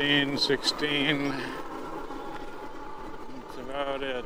15, 16. That's about it.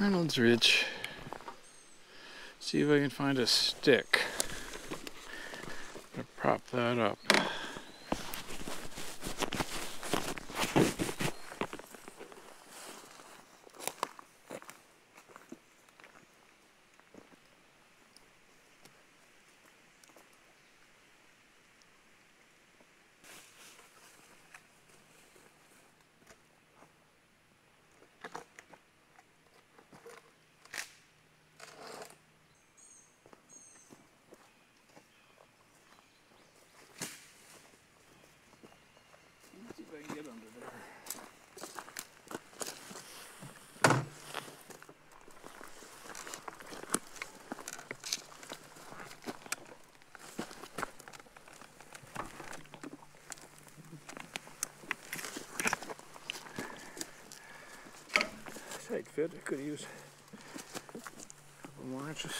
Reynolds Ridge. See if I can find a stick. I'm gonna prop that up. I can get under there. Tight fit. I could use a couple more inches.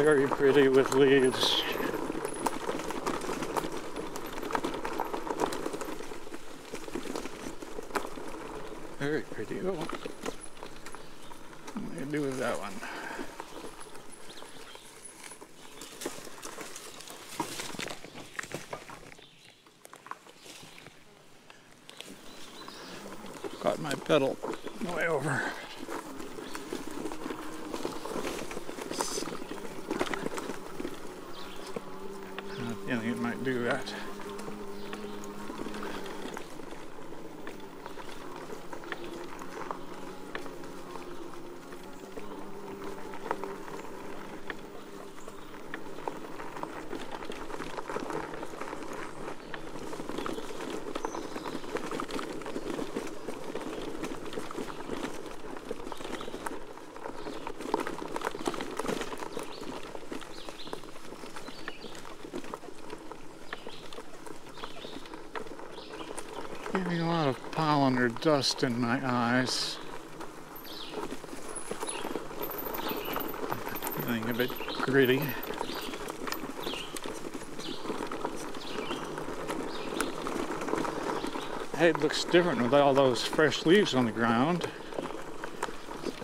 Very pretty with leaves. Very pretty. Oh, what am I going to do with that one? Caught my pedal way over. I think it might do that. Getting a lot of pollen or dust in my eyes. Feeling a bit gritty. Hey, it looks different with all those fresh leaves on the ground.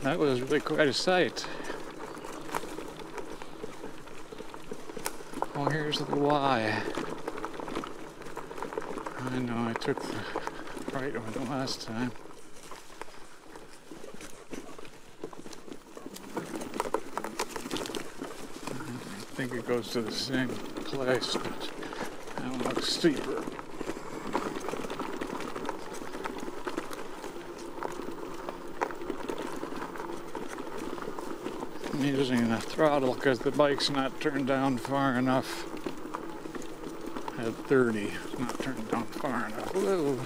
That was really quite a sight. Oh, here's the Y. I know I took the right one the last time. I think it goes to the same place, but that one looks steeper. I'm using the throttle because the bike's not turned down far enough. At 30, not turned down far enough. Whoa.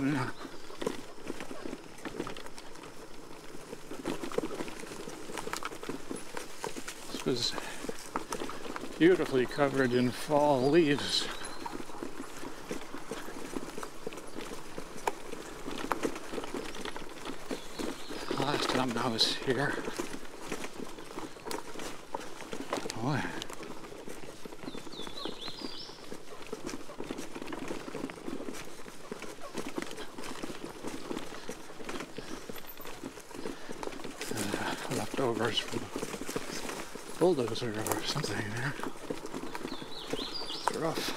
Yeah. This was beautifully covered in fall leaves. Last time I was here. Boy. Leftovers from a bulldozer or something there. It's rough.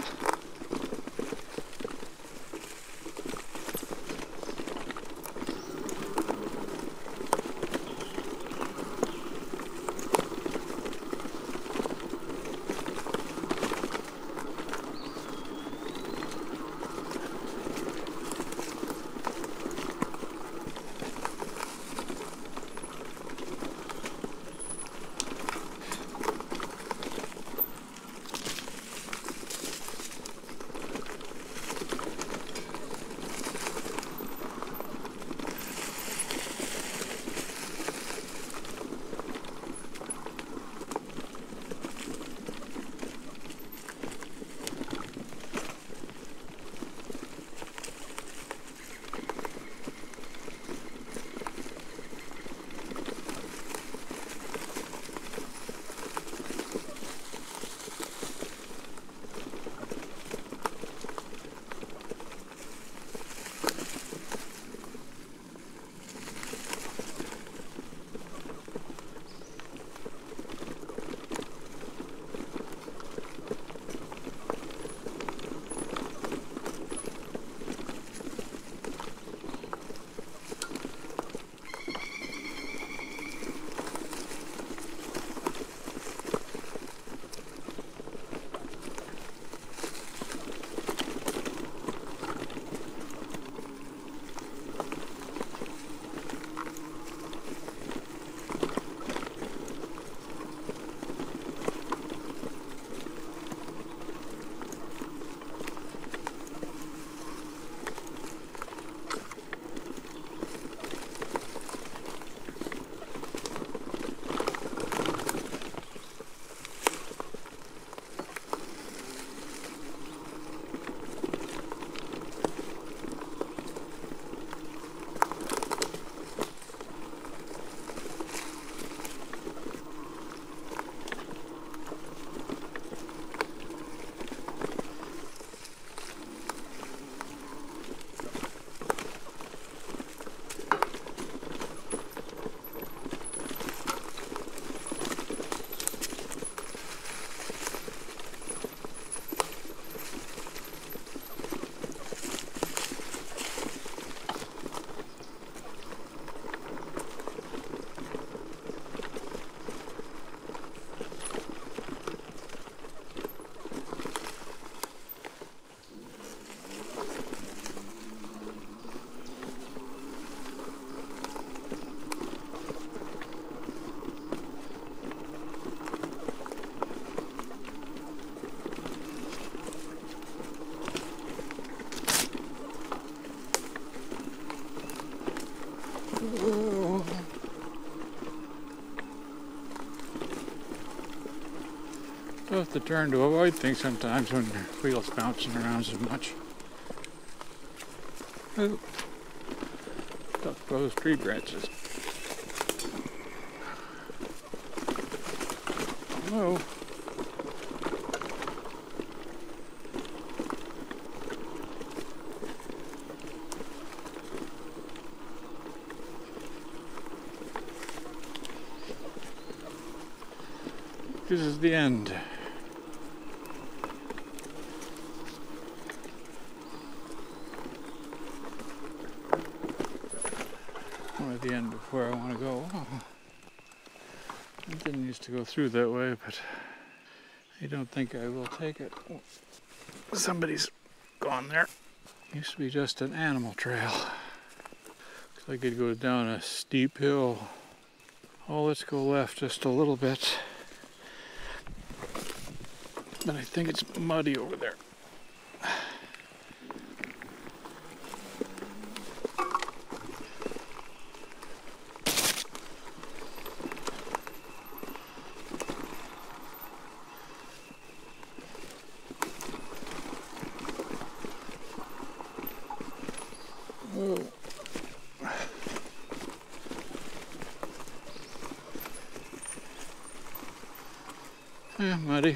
tough to turn to avoid things sometimes when your wheel's bouncing around so much. Ooh. Tough those tree branches. Hello. This is the end. I'm at the end before I want to go. Oh. I didn't used to go through that way, but I don't think I will take it. Oh. Somebody's gone there. Used to be just an animal trail. Looks like it goes down a steep hill. Oh, let's go left just a little bit. And I think it's muddy over there. Whoa. Yeah, muddy.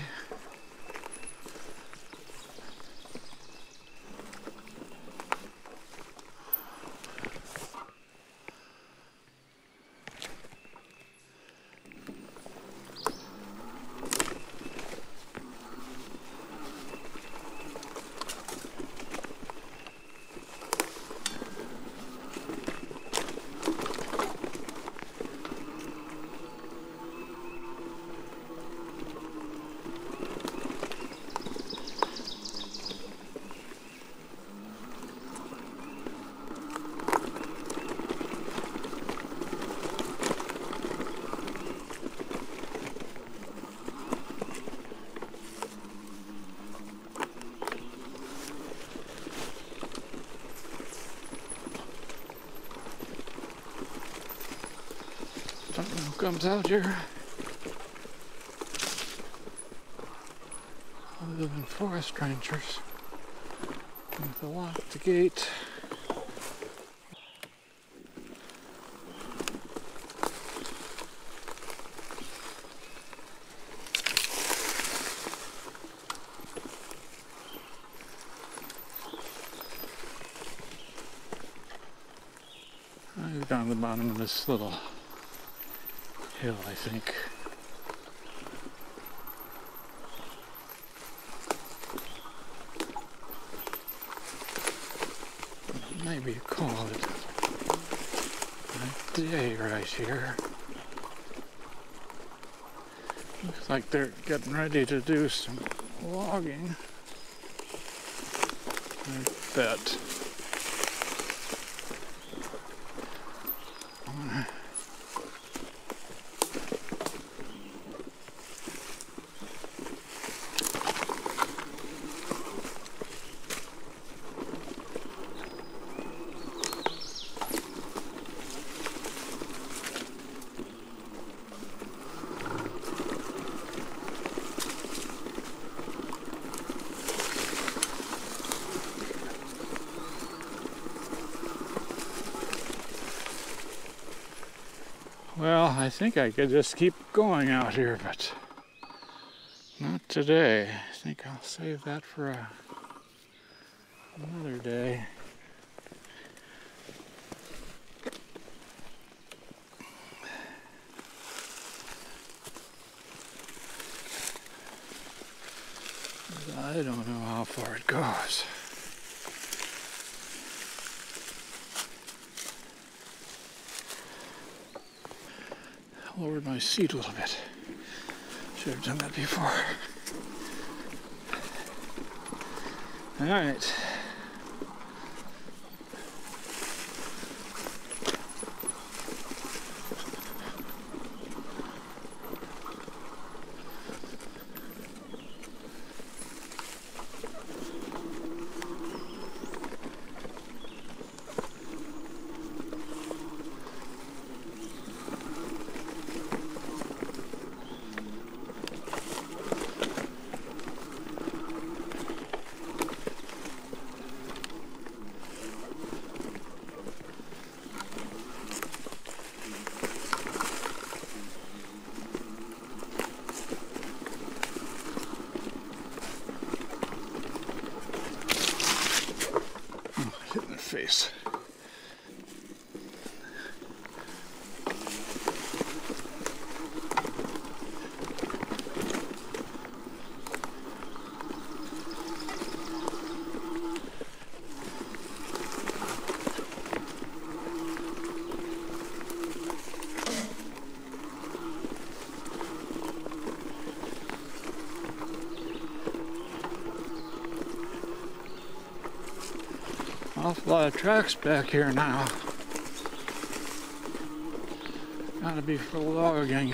I don't know who comes out here. I live in forest rangers. I have to lock the gate. I've gone to the bottom of this little hill, I think. Maybe call it a day right here. Looks like they're getting ready to do some logging. I bet. Well, I think I could just keep going out here, but not today. I think I'll save that for another day. I don't know how far it goes. Lowered my seat a little bit. Should have done that before. All right. place. Awful lot of tracks back here now. Gotta be for logging.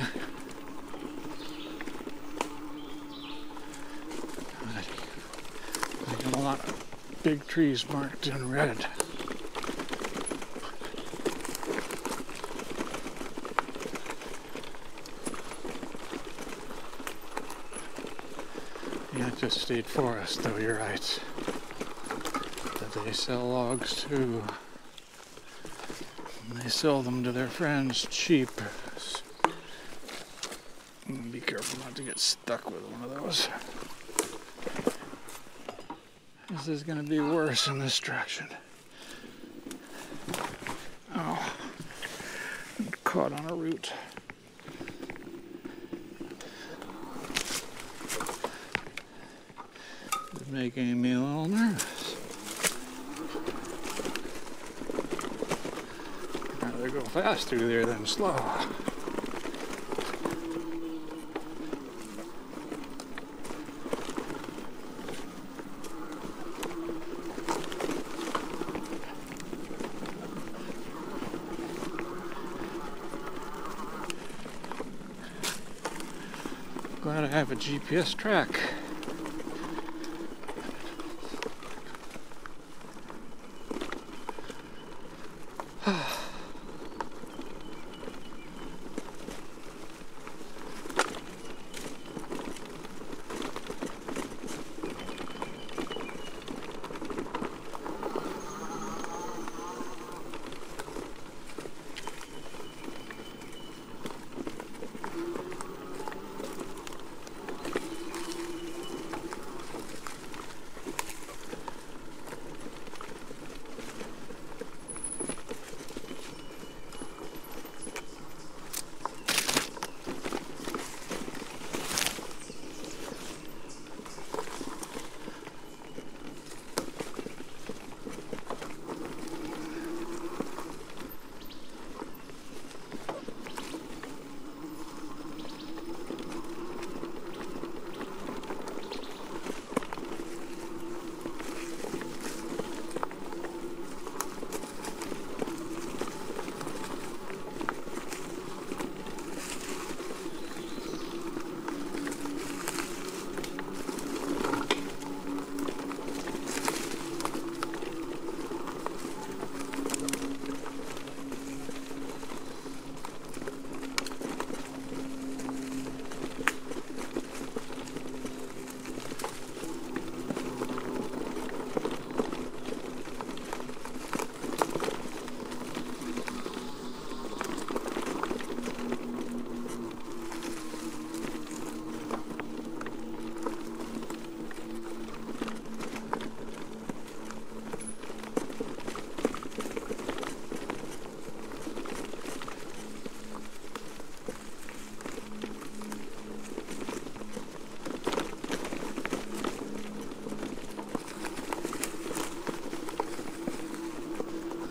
I got a lot of big trees marked in red. Yeah, it just stayed forest though, you're right. They sell logs too. And they sell them to their friends cheap. Be careful not to get stuck with one of those. This is going to be worse in this direction. Oh, I'm caught on a root. It's making me a little nervous. Go fast through there than slow. Glad I have a GPS track.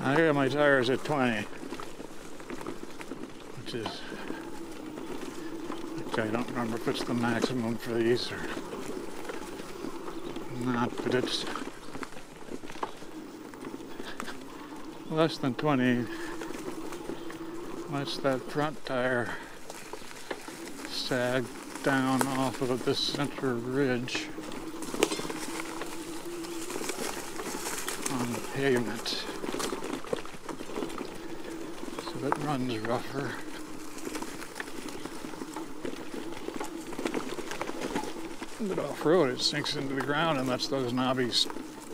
I got my tires at 20, which is, I don't remember if it's the maximum for these or not, but it's less than 20, lets that front tire sag down off of this center ridge on the pavement. It runs rougher. But off-road, it sinks into the ground and lets those knobbies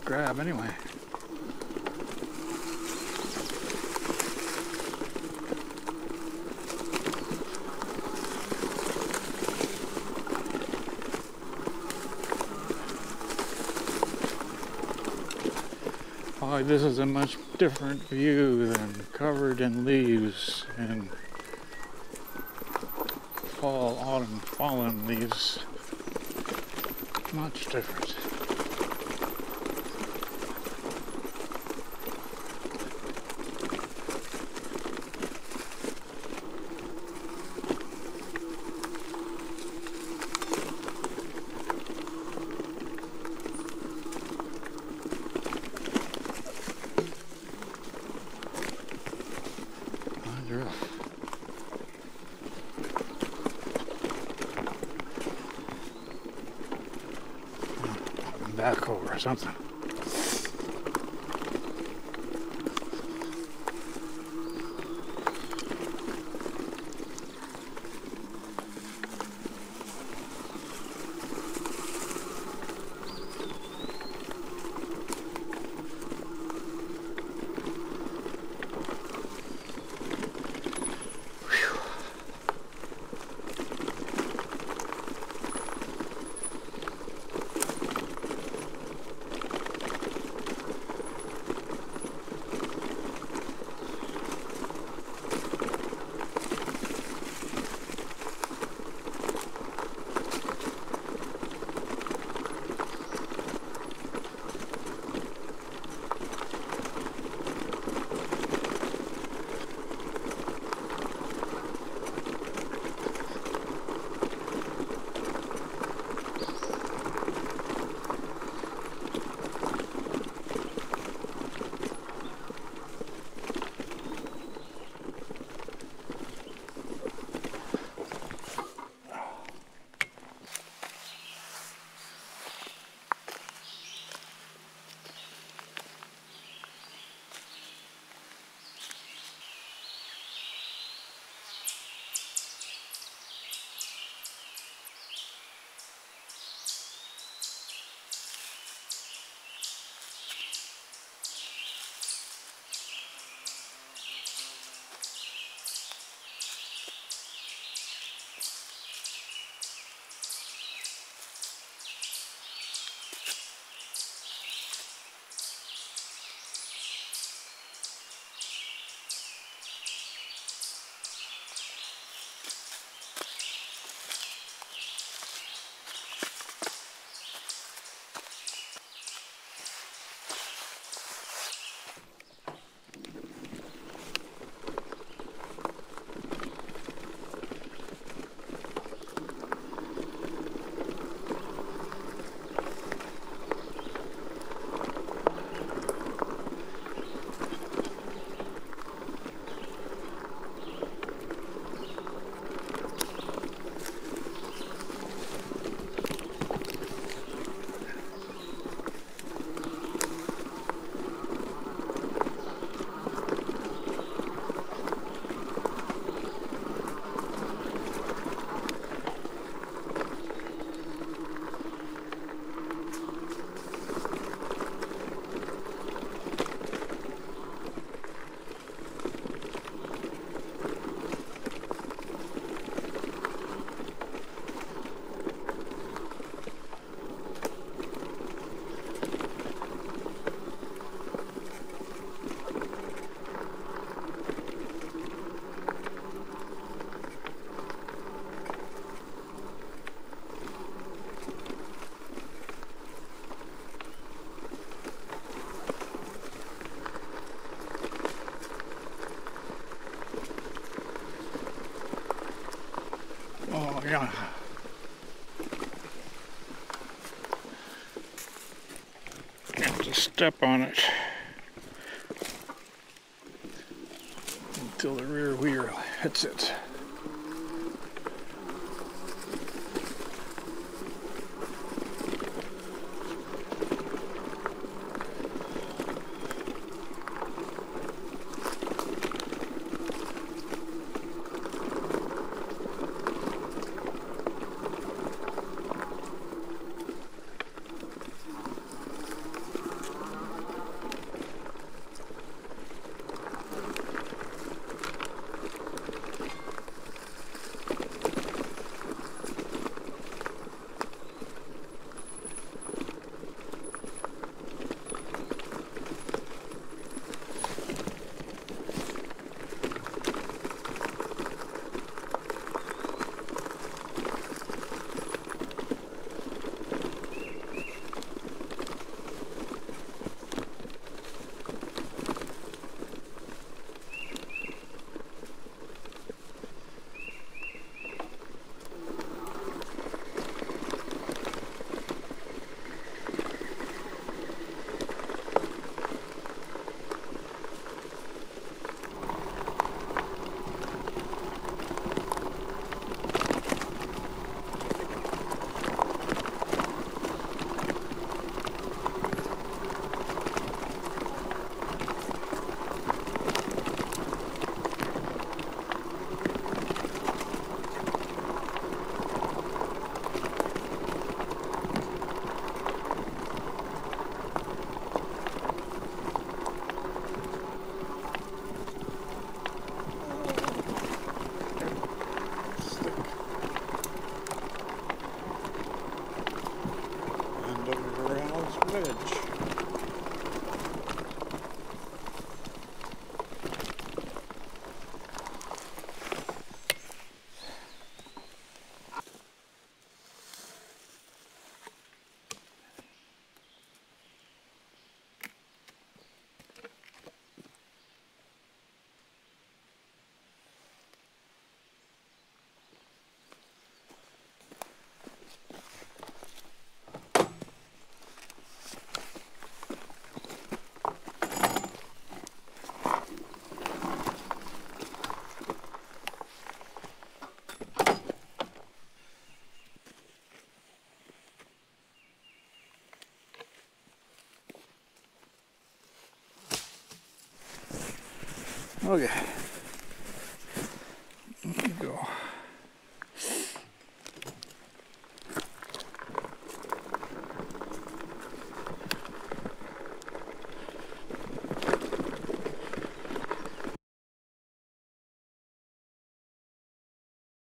grab anyway. All why this is a much different view than covered in leaves and fall, autumn, fallen leaves. Much different. Backhoe or something. Yeah. Have to step on it until the rear wheel hits it. Okay.